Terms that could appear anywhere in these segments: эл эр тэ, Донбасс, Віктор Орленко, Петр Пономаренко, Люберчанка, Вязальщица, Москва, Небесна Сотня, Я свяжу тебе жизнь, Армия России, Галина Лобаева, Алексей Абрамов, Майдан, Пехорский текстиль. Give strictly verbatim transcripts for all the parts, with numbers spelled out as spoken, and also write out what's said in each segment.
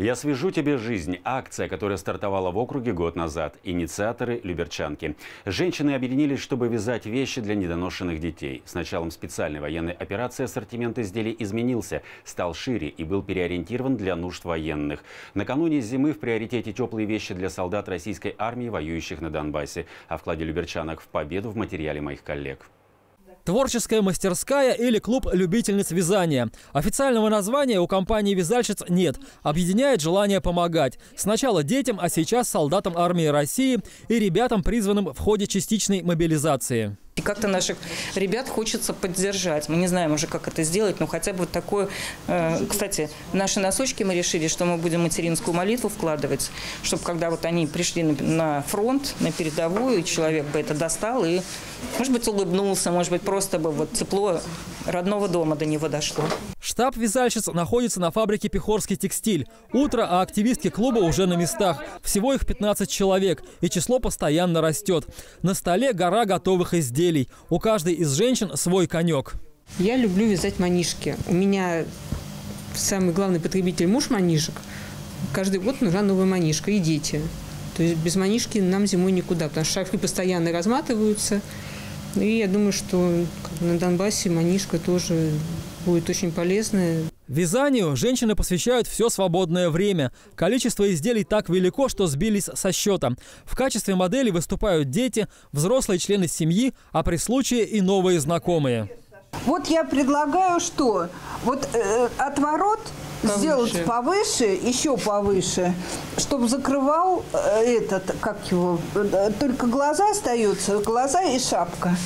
Я свяжу тебе жизнь. Акция, которая стартовала в округе год назад. Инициаторы — Люберчанки. Женщины объединились, чтобы вязать вещи для недоношенных детей. С началом специальной военной операции ассортимент изделий изменился, стал шире и был переориентирован для нужд военных. Накануне зимы в приоритете теплые вещи для солдат российской армии, воюющих на Донбассе. О вкладе люберчанок в победу в материале моих коллег. Творческая мастерская или клуб любительниц вязания. Официального названия у компании «Вязальщиц» нет. Объединяет желание помогать. Сначала детям, а сейчас солдатам армии России и ребятам, призванным в ходе частичной мобилизации. И как-то наших ребят хочется поддержать. Мы не знаем уже, как это сделать, но хотя бы вот такое... Кстати, наши носочки мы решили, что мы будем материнскую молитву вкладывать, чтобы когда вот они пришли на фронт, на передовую, человек бы это достал и, может быть, улыбнулся, может быть, просто бы вот тепло родного дома до него дошло. Штаб вязальщиц находится на фабрике «Пехорский текстиль». Утро, а активистки клуба уже на местах. Всего их пятнадцать человек, и число постоянно растет. На столе гора готовых изделий. У каждой из женщин свой конек. Я люблю вязать манишки. У меня самый главный потребитель муж манишек. Каждый год нужна новая манишка и дети. То есть без манишки нам зимой никуда, потому что шарфы постоянно разматываются. И я думаю, что на Донбассе манишка тоже будет очень полезная. Вязанию женщины посвящают все свободное время. Количество изделий так велико, что сбились со счета. В качестве моделей выступают дети, взрослые члены семьи, а при случае и новые знакомые. Вот я предлагаю что? Вот э, отворот повыше сделать повыше, еще повыше, чтобы закрывал э, этот, как его, э, только глаза остаются, глаза и шапка.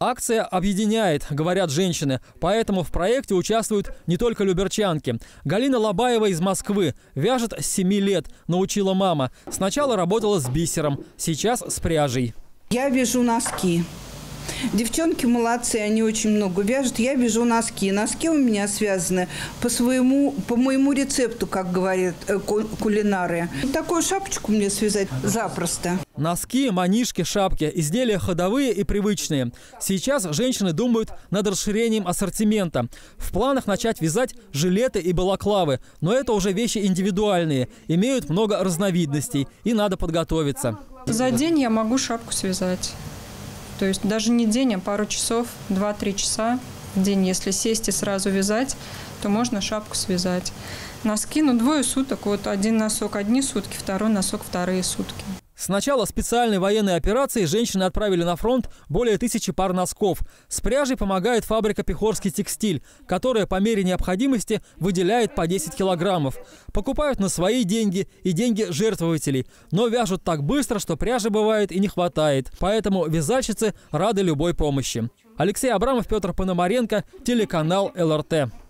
Акция объединяет, говорят женщины, поэтому в проекте участвуют не только люберчанки. Галина Лобаева из Москвы вяжет с семи лет, научила мама. Сначала работала с бисером, сейчас с пряжей. Я вяжу носки. Девчонки молодцы, они очень много вяжут. Я вяжу носки. Носки у меня связаны по своему, по моему рецепту, как говорят кулинары. Вот такую шапочку мне связать запросто. Носки, манишки, шапки. Изделия ходовые и привычные. Сейчас женщины думают над расширением ассортимента. В планах начать вязать жилеты и балаклавы. Но это уже вещи индивидуальные. Имеют много разновидностей. И надо подготовиться. За день я могу шапку связать. То есть даже не день, а пару часов, два-три часа в день. Если сесть и сразу вязать, то можно шапку связать. Носки, ну, двое суток. Вот один носок одни сутки, второй носок вторые сутки. С начала специальной военной операции женщины отправили на фронт более тысячи пар носков. С пряжей помогает фабрика «Пехорский текстиль», которая по мере необходимости выделяет по десять килограммов. Покупают на свои деньги и деньги жертвователей. Но вяжут так быстро, что пряжи бывает и не хватает. Поэтому вязальщицы рады любой помощи. Алексей Абрамов, Петр Пономаренко, телеканал эл эр тэ.